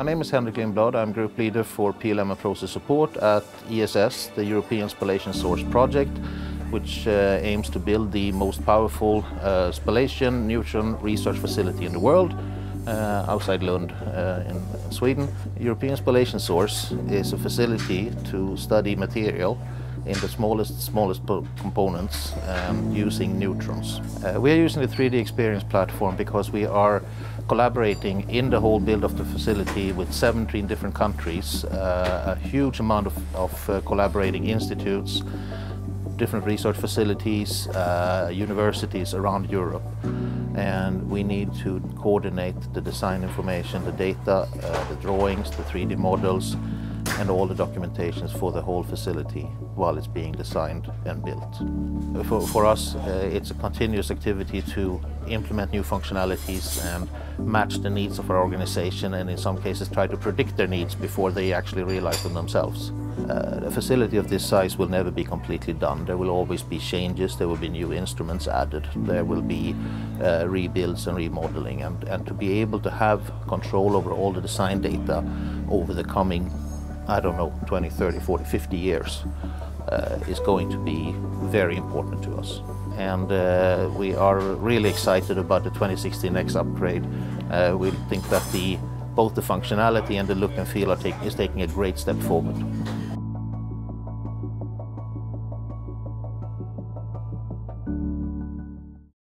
My name is Henrik Lindblad. I'm Group Leader for PLM and Process Support at ESS, the European Spallation Source project, which aims to build the most powerful spallation neutron research facility in the world, outside Lund in Sweden. European Spallation Source is a facility to study material in the smallest components using neutrons. We are using the 3DEXPERIENCE platform because we are collaborating in the whole build of the facility with 17 different countries, a huge amount of collaborating institutes, different research facilities, universities around Europe. And we need to coordinate the design information, the data, the drawings, the 3D models, and all the documentations for the whole facility while it's being designed and built. For us, it's a continuous activity to implement new functionalities and match the needs of our organization, and in some cases try to predict their needs before they actually realize them themselves. A facility of this size will never be completely done. There will always be changes, there will be new instruments added, there will be rebuilds and remodeling, and to be able to have control over all the design data over the coming, I don't know, 20, 30, 40, 50 years is going to be very important to us. And we are really excited about the 2016X upgrade. We think that both the functionality and the look and feel is taking a great step forward.